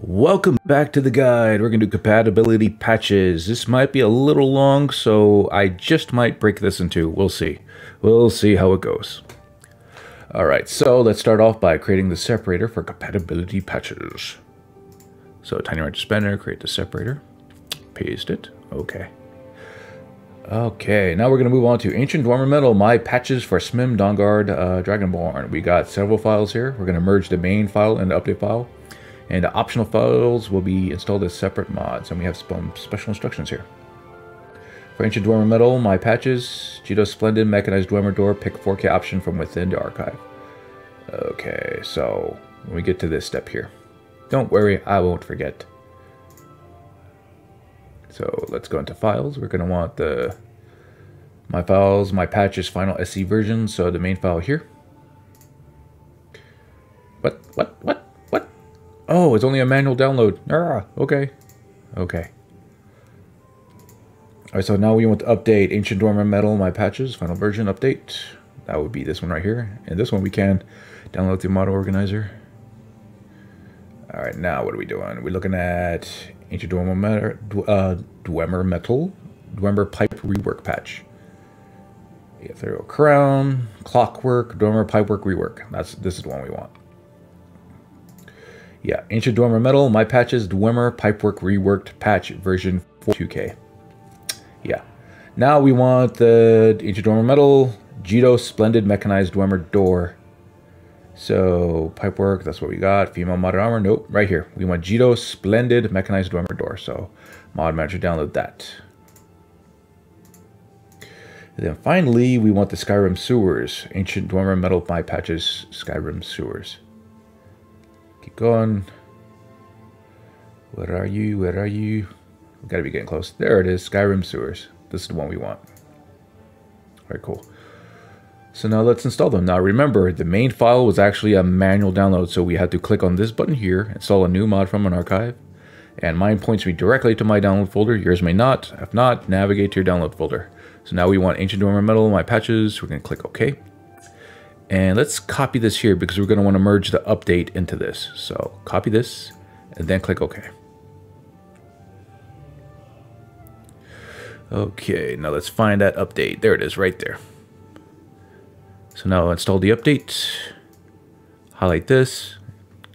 Welcome back to the guide. We're going to do compatibility patches. This might be a little long, so I just might break this in two. We'll see. We'll see how it goes. All right, so let's start off by creating the separator for compatibility patches. So tiny right suspender, create the separator, paste it. Okay. Okay, now we're going to move on to Ancient Dwarven Metal, my patches for Smim Dawnguard Dragonborn. We got several files here. We're going to merge the main file and the update file. And the optional files will be installed as separate mods. And we have some special instructions here. For Ancient Dwarven Metal, my patches, Jito Splendid, Mechanized Dwemer, pick 4K option from within the archive. Okay, so when we get to this step here. Don't worry, I won't forget. So let's go into files. We're going to want the my files, my patches, final SC version. So the main file here. What? Oh, it's only a manual download. Ah, okay. Okay. All right, so now we want to update Ancient Dwarven Metal, my patches, final version update. That would be this one right here. And this one we can download through model organizer. All right, now what are we doing? We're looking at Ancient Dwemer Metal, Dwemer Pipe Rework Patch. Ethereal Crown, Clockwork, Dwemer Pipework Rework. This is the one we want. Yeah, Ancient Dwemer Metal, my patches, Dwemer Pipework Reworked Patch version 42K. Yeah. Now we want the Ancient Dwemer Metal, Jito Splendid Mechanized Dwemer Door. So, pipework, that's what we got. Female modded armor, nope, right here. We want Jito Splendid Mechanized Dwemer Door. So, mod manager, download that. And then finally, we want the Skyrim Sewers. Ancient Dwemer Metal, my patches, Skyrim Sewers. Keep going. Where are you? Where are you? We've got to be getting close. There it is, Skyrim Sewers. This is the one we want. All right, cool. So now let's install them. Now remember, the main file was actually a manual download, so we had to click on this button here, install a new mod from an archive, and mine points me directly to my download folder. Yours may not. If not, navigate to your download folder. So now we want Ancient Dwemer Metal, my patches. We're going to click OK. And let's copy this here because we're going to want to merge the update into this. So copy this and then click OK. Okay, now let's find that update. There it is right there. So now install the update, highlight this,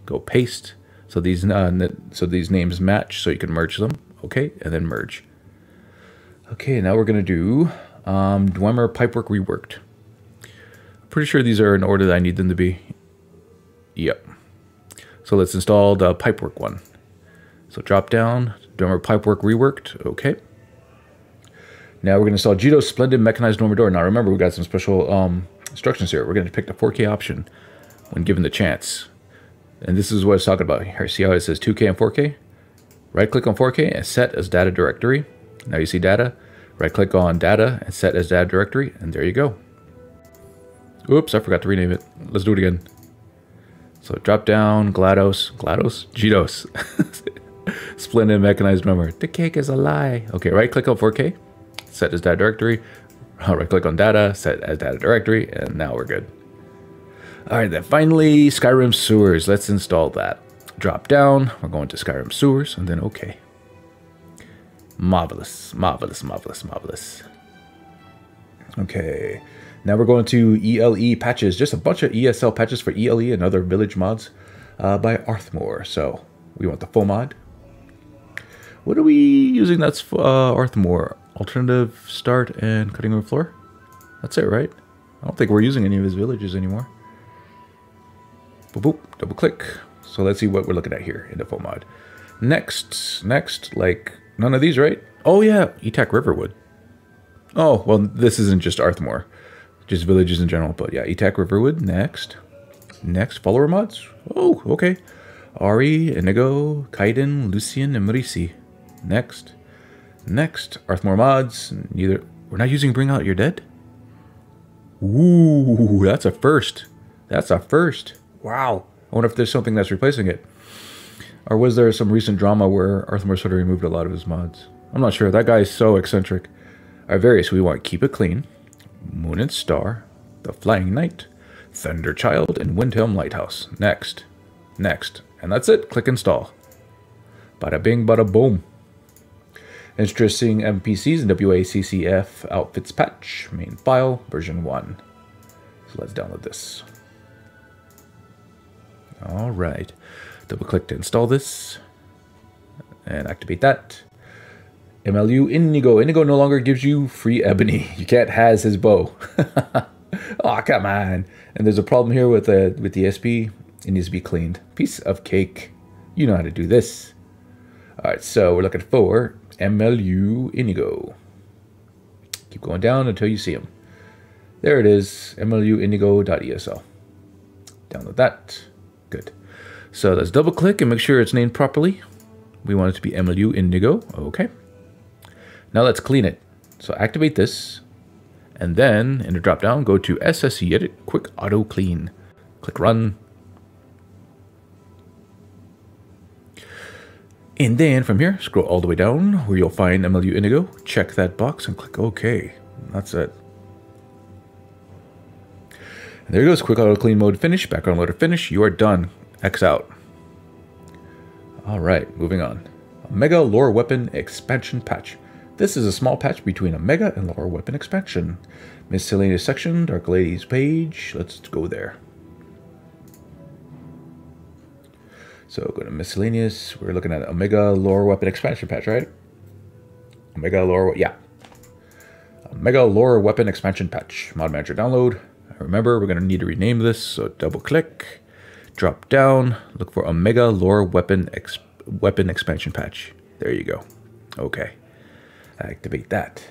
go paste. So these names match, so you can merge them. Okay, and then merge. Okay, now we're going to do Dwemer Pipework Reworked. Pretty sure these are in order that I need them to be. Yep. So let's install the Pipework one. So drop down, Dwemer Pipework Reworked. Okay. Now we're going to install Jito Splendid Mechanized Dwemer Door. Now remember, we've got some special instructions here. We're going to pick the 4K option when given the chance. And this is what it's talking about here. See how it says 2K and 4K? Right click on 4K and set as data directory. Now you see data. Right click on data and set as data directory. And there you go. Oops, I forgot to rename it. Let's do it again. So drop down, Jito's. Splendid Mechanized Dwemer. The cake is a lie. Okay, right click on 4K. Set as data directory. I'll right click on data, set as data directory, and now we're good. All right, then finally, Skyrim Sewers. Let's install that. Drop down, we're going to Skyrim Sewers, and then okay. Marvelous, marvelous, marvelous, marvelous. Okay, now we're going to ELE patches, just a bunch of ESL patches for ELE and other village mods by Arthmoor. So we want the full mod. What are we using? That's Arthmoor. Alternative start and cutting room floor. That's it, right? I don't think we're using any of his villages anymore. Boop, boop, double click. So let's see what we're looking at here in the full mod. Next, like none of these, right? Oh yeah, Etak Riverwood. Oh, well, this isn't just Arthmoor, just villages in general, but yeah, Etak Riverwood, next, follower mods. Oh, okay. Ahri, Inigo, Kaiden, Lucian, and Marisi. Next, Arthmoor mods. We're not using Bring Out Your Dead? Ooh, that's a first. Wow. I wonder if there's something that's replacing it. Or was there some recent drama where Arthmoor sort of removed a lot of his mods? I'm not sure. That guy is so eccentric. All right, various. We want Keep It Clean, Moon and Star, The Flying Knight, Thunderchild, and Windhelm Lighthouse. Next. And that's it. Click Install. Bada bing, bada boom. Interesting NPCs in WACCF outfits patch, main file, version 1. So let's download this. All right. Double click to install this and activate that. MLU Inigo. Inigo no longer gives you free ebony. You can't has his bow. Oh, come on. And there's a problem here with the SP. It needs to be cleaned. Piece of cake. You know how to do this. All right, so we're looking for MLU Inigo. Keep going down until you see him. There it is, mluinigo.esl. Download that. Good. So let's double click and make sure it's named properly. We want it to be MLU Inigo. Okay. Now let's clean it. So activate this. And then in the drop down, go to SSE Edit Quick Auto Clean. Click Run. And then from here, scroll all the way down where you'll find MLU Inigo. Check that box and click OK. That's it. And there it goes. Quick Auto Clean Mode Finish. Background Loader Finish. You are done. X out. All right, moving on. Mega Lore Weapon Expansion Patch. This is a small patch between a Mega and Lore Weapon Expansion. Miscellaneous section, Dark Lady's page. Let's go there. So go to miscellaneous. We're looking at Omega Lore Weapon Expansion Patch, right? Omega Lore, yeah. Omega Lore Weapon Expansion Patch. Mod Manager download. Remember, we're going to need to rename this. So double click, drop down, look for Omega Lore Weapon Expansion Patch. There you go. Okay. Activate that.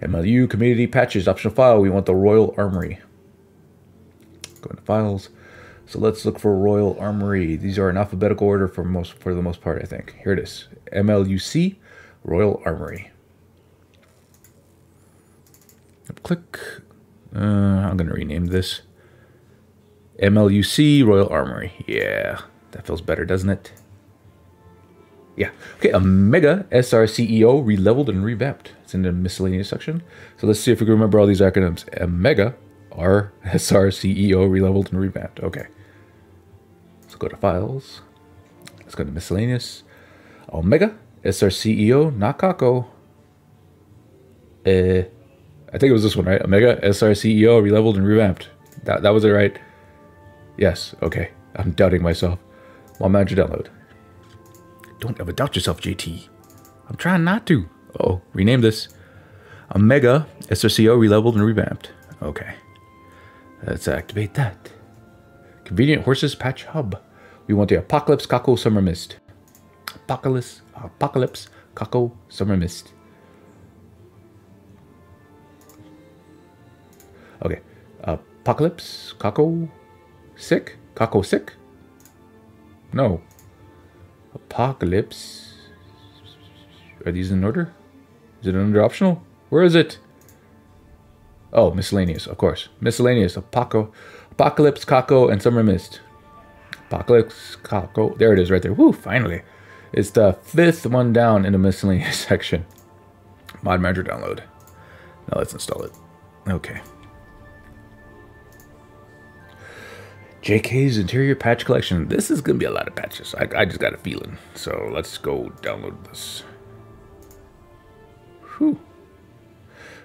MLU Community Patches, optional file. We want the Royal Armory. Go into files. So let's look for Royal Armory. These are in alphabetical order for the most part, I think. Here it is. MLUC Royal Armory. Click. I'm going to rename this. MLUC Royal Armory. Yeah, that feels better, doesn't it? Yeah. Okay, a Mega SRCEO releveled and revamped. It's in the miscellaneous section. So let's see if we can remember all these acronyms. A Mega SRCEO releveled and revamped. Okay. So go to files. Let's go to miscellaneous. Omega SRCEO Nakako. I think it was this one, right? Omega SRCEO releveled and revamped. That was it, right? Yes. Okay. I'm doubting myself. Mod Manager download. Don't ever doubt yourself, JT. I'm trying not to. Uh-oh. Rename this. Omega SRCEO releveled and revamped. Okay. Let's activate that. Convenient Horses Patch Hub. We want the Apocalypse Kako Summer Mist. Apocalypse Kako Summer Mist. Okay. Apocalypse Kako Sick? Kako Sick? No. Apocalypse. Are these in order? Is it under optional? Where is it? Oh, miscellaneous, of course. Miscellaneous, Apocalypse, Kako, and Summer Mist. Apocalypse, Kako. There it is right there. Woo, finally. It's the 5th one down in the miscellaneous section. Mod Manager download. Now let's install it. Okay. JK's Interior Patch Collection. This is going to be a lot of patches. I just got a feeling. So let's go download this. Whew.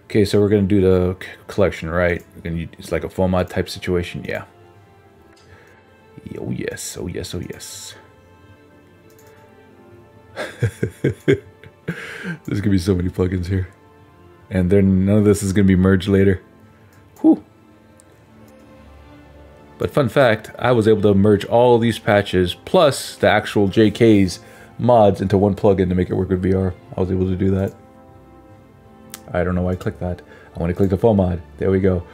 Okay, so we're going to do the collection, right? It's like a full mod type situation, yeah. Oh yes, oh yes, oh yes. There's going to be so many plugins here. And then none of this is going to be merged later. Whew. But fun fact, I was able to merge all these patches plus the actual JK's mods into one plugin to make it work with VR. I was able to do that. I don't know why I clicked that. I want to click the full mod. There we go.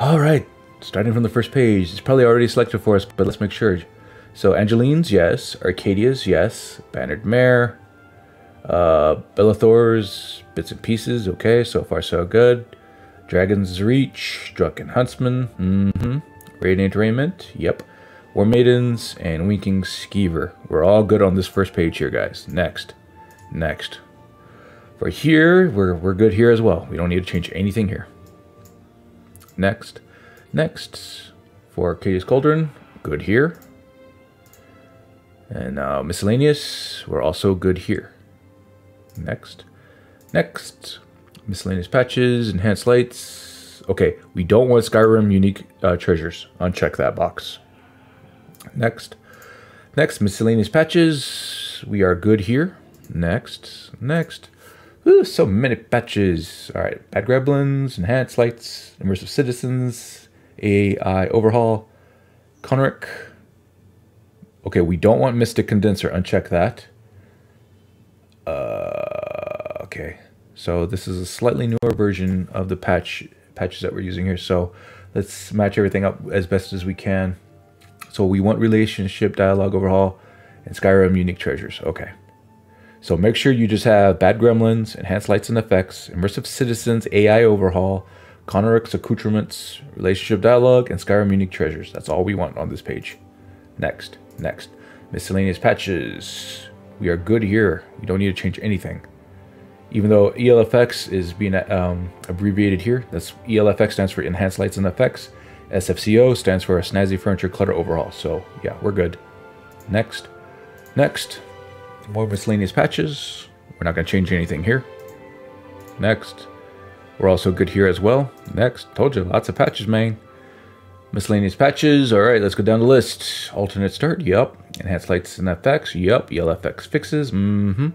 All right. Starting from the first page. It's probably already selected for us, but let's make sure. So Angeline's, yes. Arcadia's, yes. Bannered Mare. Bellathor's, bits and pieces. Okay, so far so good. Dragon's Reach. Drunken Huntsman. Mm-hmm. Radiant Raiment. Yep. War Maidens and Winking Skeever. We're all good on this first page here, guys. Next. Next. For here, we're good here as well. We don't need to change anything here. Next. Next. For Katie's Cauldron, good here. And now miscellaneous, we're also good here. Next. Next. Miscellaneous patches, enhanced lights. Okay, we don't want Skyrim unique treasures. Uncheck that box. Next. Next, miscellaneous patches. We are good here. Next. Next. Ooh, so many patches. All right, bad gremlins, enhanced lights, immersive citizens, AI overhaul, Conric. Okay, we don't want Mystic Condenser. Uncheck that. Okay, so this is a slightly newer version of the patches that we're using here. So let's match everything up as best as we can. So we want relationship, dialogue overhaul, and Skyrim unique treasures. Okay. So make sure you just have bad gremlins, enhanced lights and effects, immersive citizens, AI overhaul, Conric's accoutrements, relationship dialogue, and Skyrim unique treasures. That's all we want on this page. Next, next, miscellaneous patches. We are good here. We don't need to change anything. Even though ELFX is being abbreviated here, that's ELFX stands for enhanced lights and effects. SFCO stands for a snazzy furniture clutter overhaul. So yeah, we're good. Next, next. More miscellaneous patches. We're not going to change anything here. Next. We're also good here as well. Next. Told you, lots of patches, man. Miscellaneous patches. All right, let's go down the list. Alternate start. Yup. Enhanced lights and effects. Yup. ELFX fixes. Mm-hmm.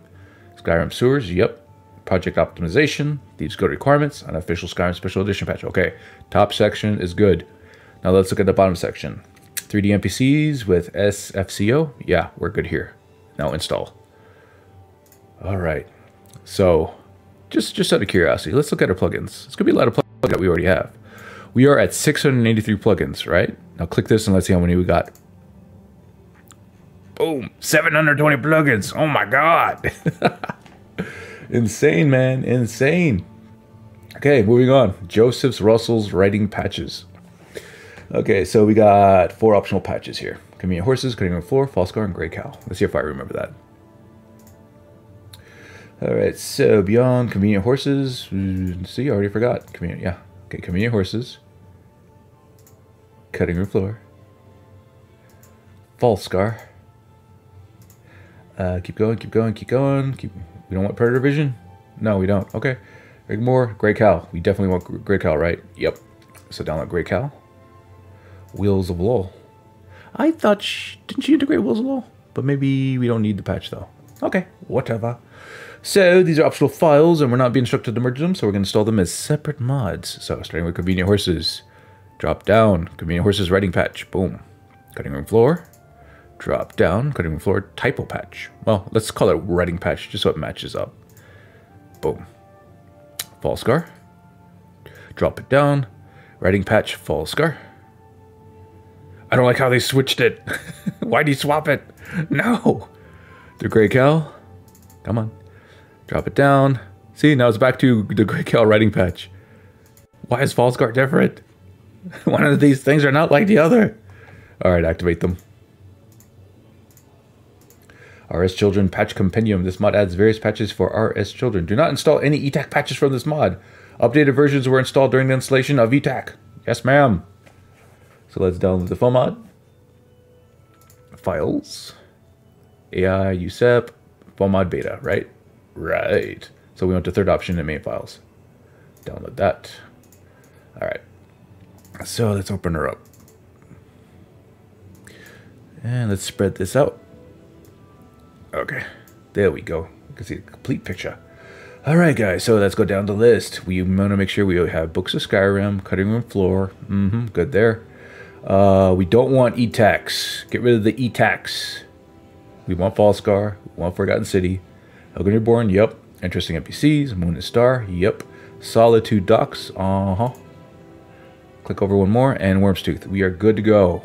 Skyrim sewers. Yup. Project optimization. Thieves Guild requirements. Unofficial Skyrim special edition patch. Okay. Top section is good. Now let's look at the bottom section. 3D NPCs with SFCO. Yeah, we're good here. Now install. All right, so just out of curiosity, let's look at our plugins. It's gonna be a lot of plugins that we already have. We are at 683 plugins, right? Now click this and let's see how many we got. Boom, 720 plugins. Oh my God. Insane, man, insane. Okay, moving on. Joseph's Russell's writing patches. Okay, so we got 4 optional patches here. Convenient horses, cutting on the floor, false guard, and gray cow. Let's see if I remember that. All right, so beyond convenient horses, see, I already forgot. Convenient, yeah. Okay, convenient horses, cutting room floor, false guard. Keep going, keep going, keep going. We don't want predator vision? No, we don't. Okay, Rigmore, gray cow. We definitely want gray cow, right? Yep. So download gray cow. Wheels of Lol. I thought, didn't she integrate Wheels of Lol? But maybe we don't need the patch though. Okay, whatever. So these are optional files and we're not being instructed to merge them, so we're gonna install them as separate mods. So starting with convenient horses, drop down, convenient horses writing patch, boom. Cutting room floor, drop down, cutting room floor, typo patch. Well, let's call it writing patch just so it matches up. Boom. False scar, drop it down, writing patch, false scar. I don't like how they switched it. Why'd you swap it? No. The gray cow. Come on. Drop it down. See, now it's back to the gray cow writing patch. Why is false guard different? One of these things are not like the other. All right, activate them. RS Children Patch Compendium. This mod adds various patches for RS Children. Do not install any ETAC patches from this mod. Updated versions were installed during the installation of ETAC. Yes, ma'am. So let's download the FOMOD, files, AI, USEP, FOMOD beta, right? Right. So we went to third option in main files. Download that. All right. So let's open her up. And let's spread this out. Okay. There we go. You can see the complete picture. All right, guys. So let's go down the list. We want to make sure we have Books of Skyrim, Cutting Room Floor. Mm-hmm. Good there. We don't want ETACs. Get rid of the ETACs. We want Falscar. We want Forgotten City. Helgen Reborn. Yep. Interesting NPCs. Moon and Star. Yep. Solitude Docks. Uh-huh. Click over one more. And Worm's Tooth. We are good to go.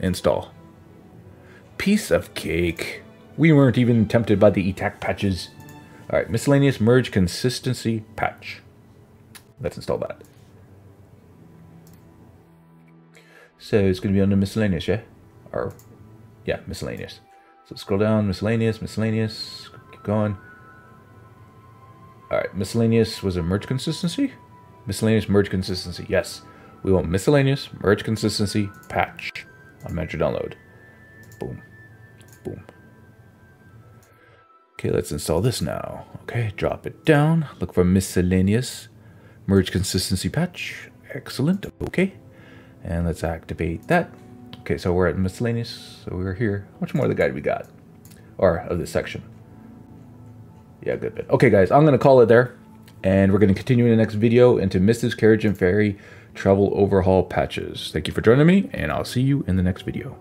Install. Piece of cake. We weren't even tempted by the ETAC patches. All right. Miscellaneous Merge Consistency Patch. Let's install that. So it's going to be under miscellaneous, yeah? Or, yeah, miscellaneous. So scroll down, miscellaneous, miscellaneous, keep going. All right, miscellaneous, was it merge consistency? Miscellaneous merge consistency, yes. We want miscellaneous merge consistency patch on manager download. Boom. Boom. Okay, let's install this now. Okay, drop it down. Look for miscellaneous. Merge consistency patch. Excellent. Okay. And let's activate that. Okay, so we're at miscellaneous. So we're here. How much more of the guide we got? Or of this section. Yeah, good bit. Okay, guys, I'm going to call it there. And we're going to continue in the next video into Misty's Carriage and Ferry Travel Overhaul Patches. Thank you for joining me, and I'll see you in the next video.